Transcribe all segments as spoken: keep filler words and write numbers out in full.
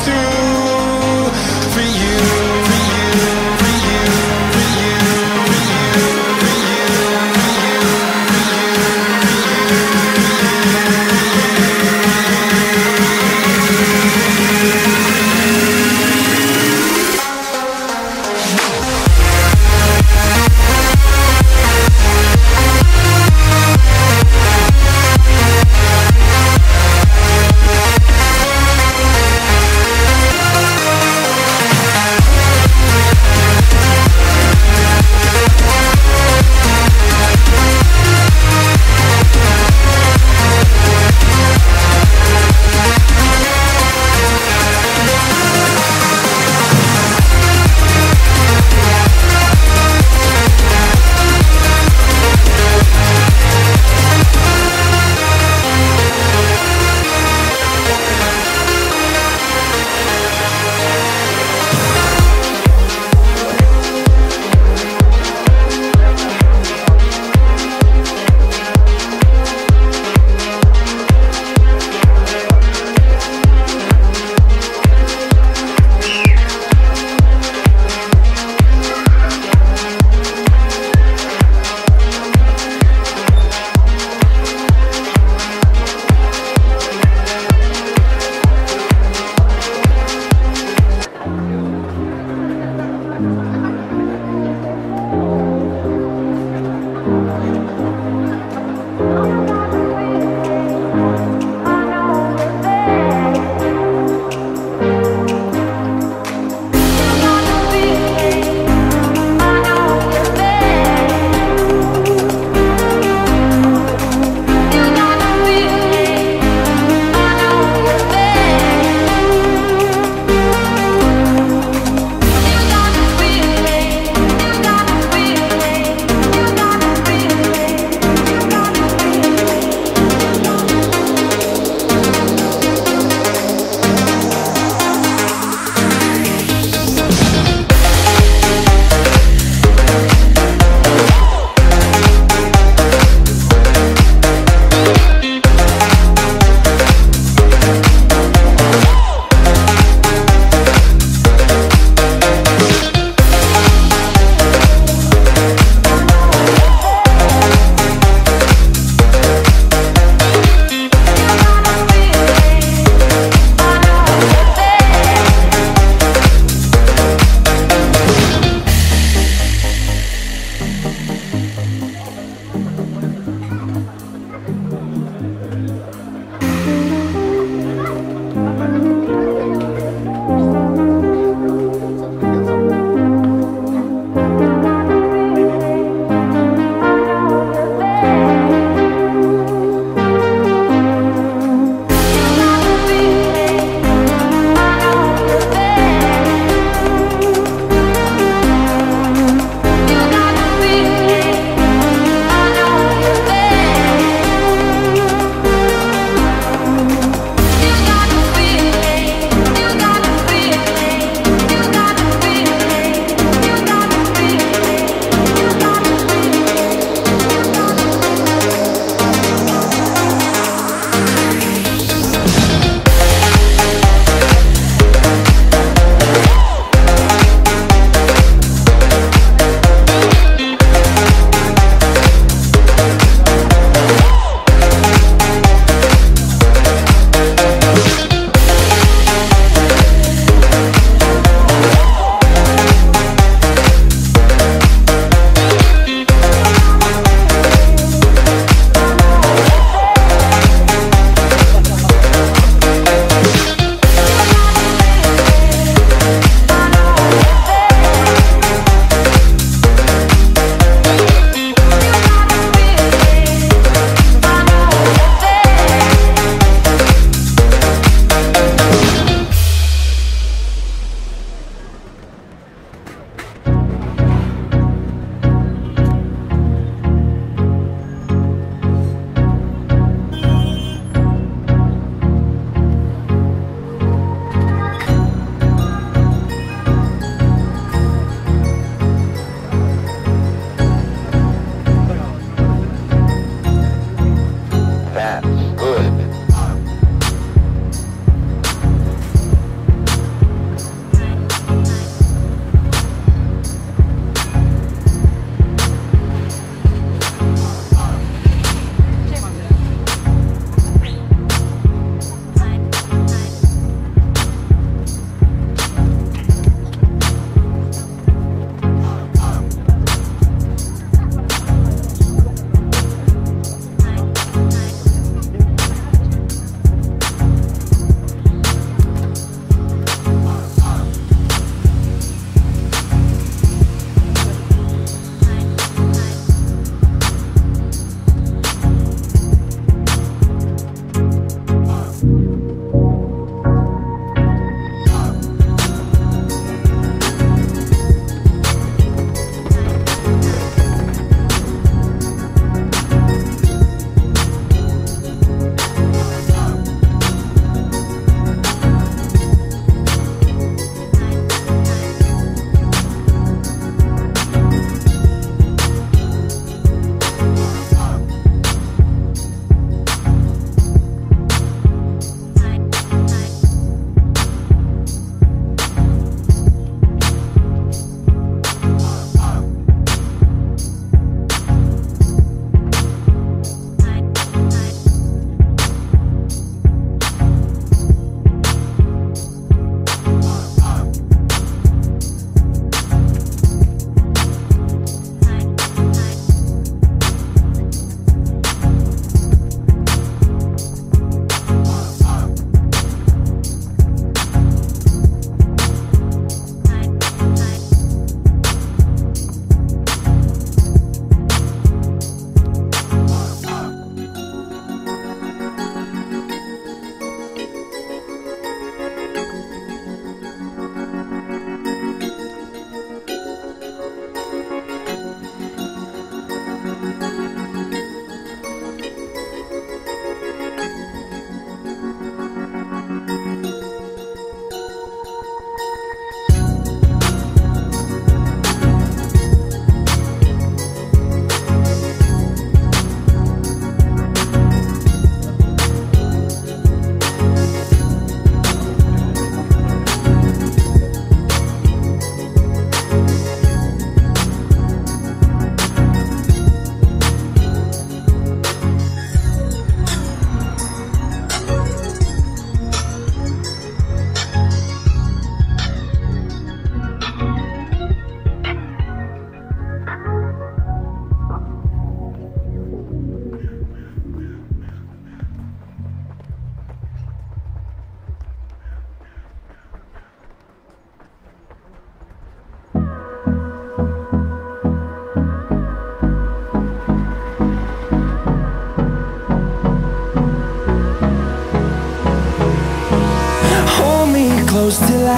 through for you.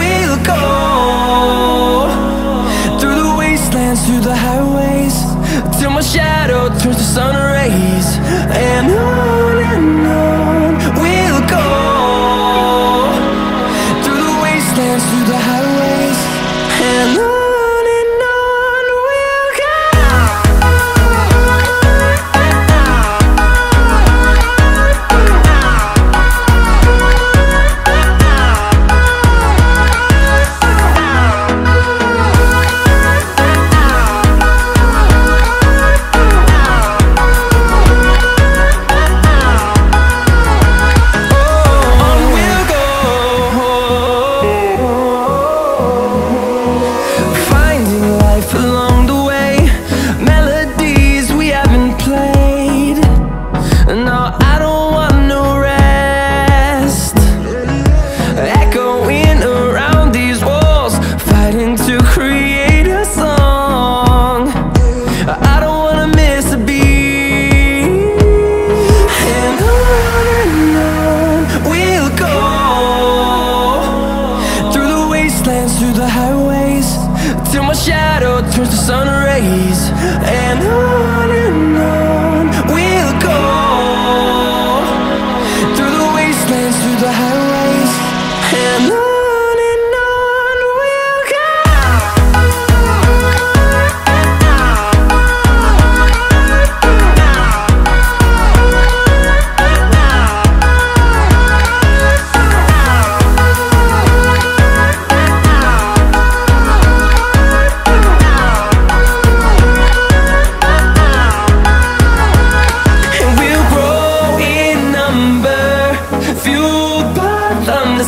we'll go, through the wastelands, through the highways, till my shadow turns to sun rays. And on and on we'll go, through the wastelands, through the highways, and on. Through the highways, till my shadow turns to sun rays. And on and on we'll go, through the wastelands, through the highways, and on.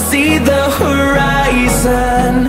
See the horizon,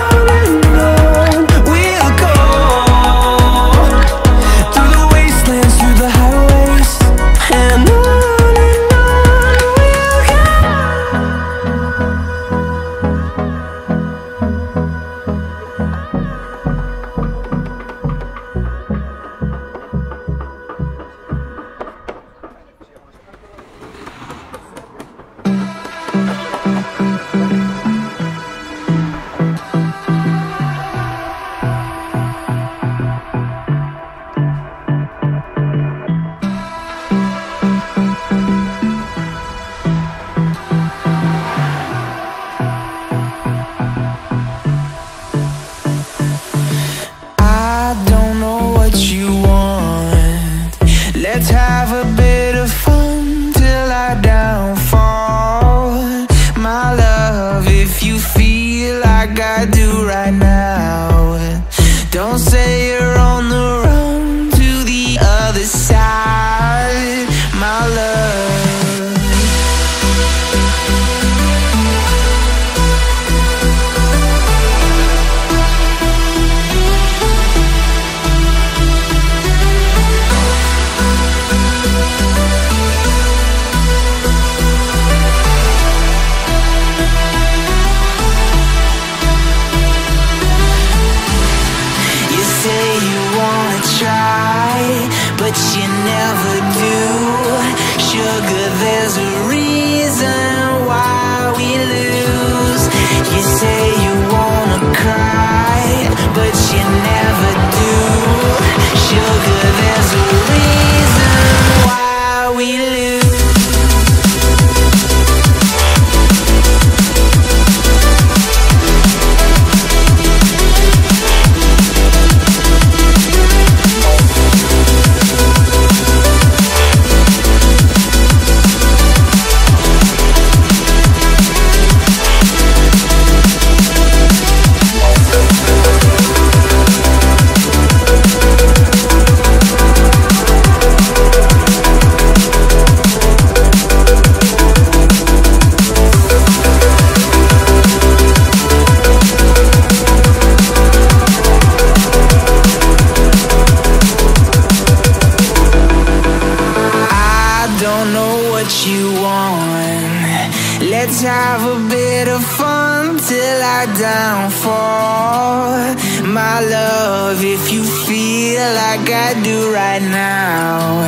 always have a bit of fun till I downfall. My love, if you feel like I do right now,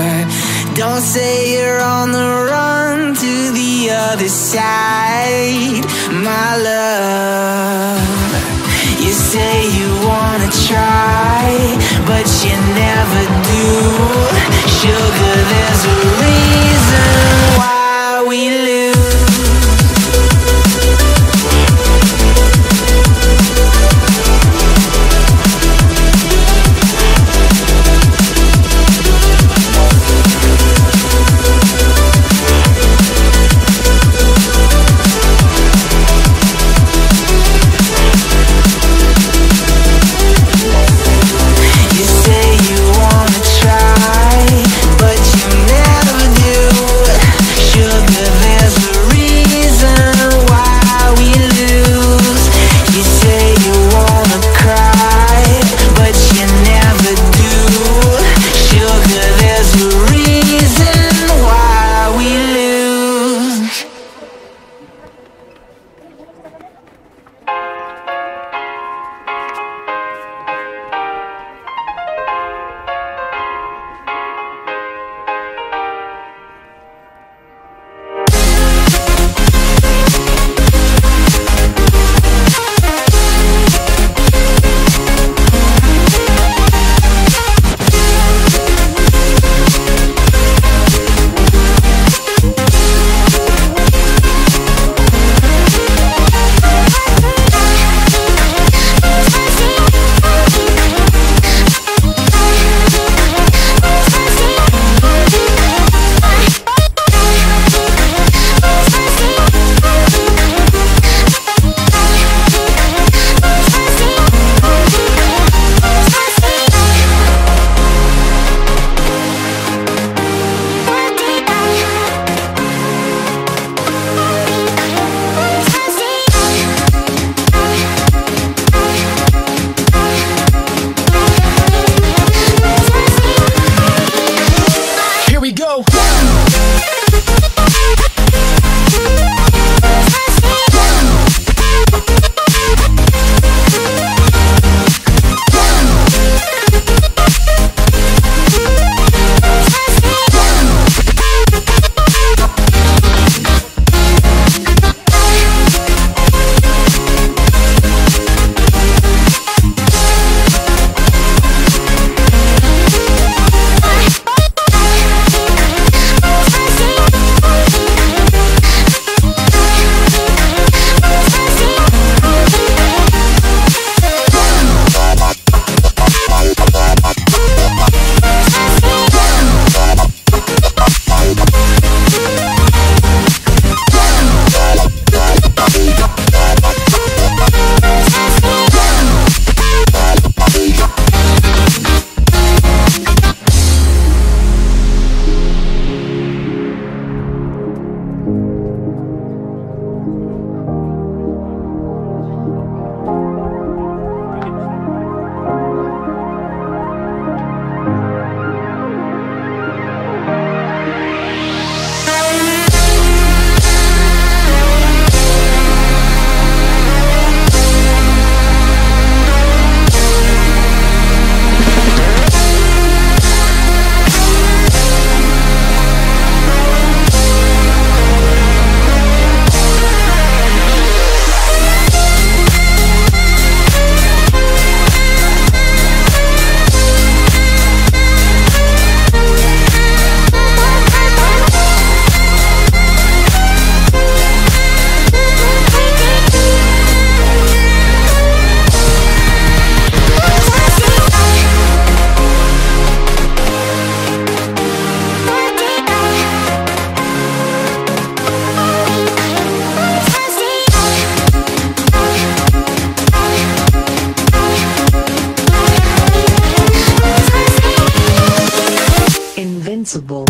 don't say you're on the run to the other side. My love, you say you wanna try, but you never do. Sugar, there's a reason why we lose. Invincible.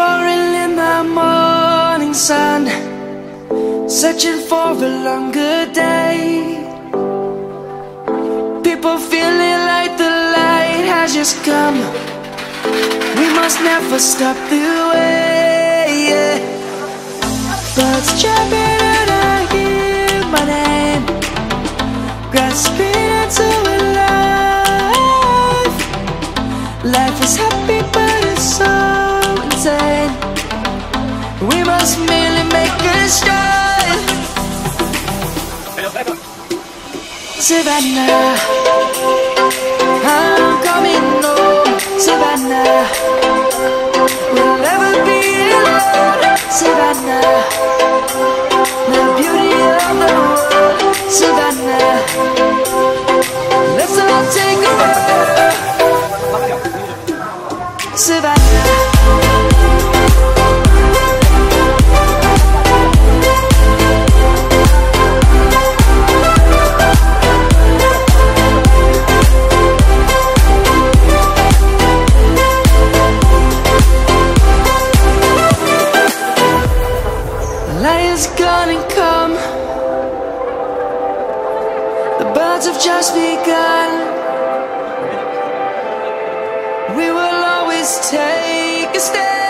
roaring in the morning sun, searching for a longer day. People feeling like the light has just come. We must never stop the way, yeah. Birds jumping and I hear my name, grasping into a life. Life is happy but it's so insane. We must merely make a start. Savannah, I'm coming home. Savannah, we'll never be alone. Savannah, the beauty of the world. Savannah, let's all take a ride. Savannah. Light is gonna come. The birds have just begun. We will always take a stand.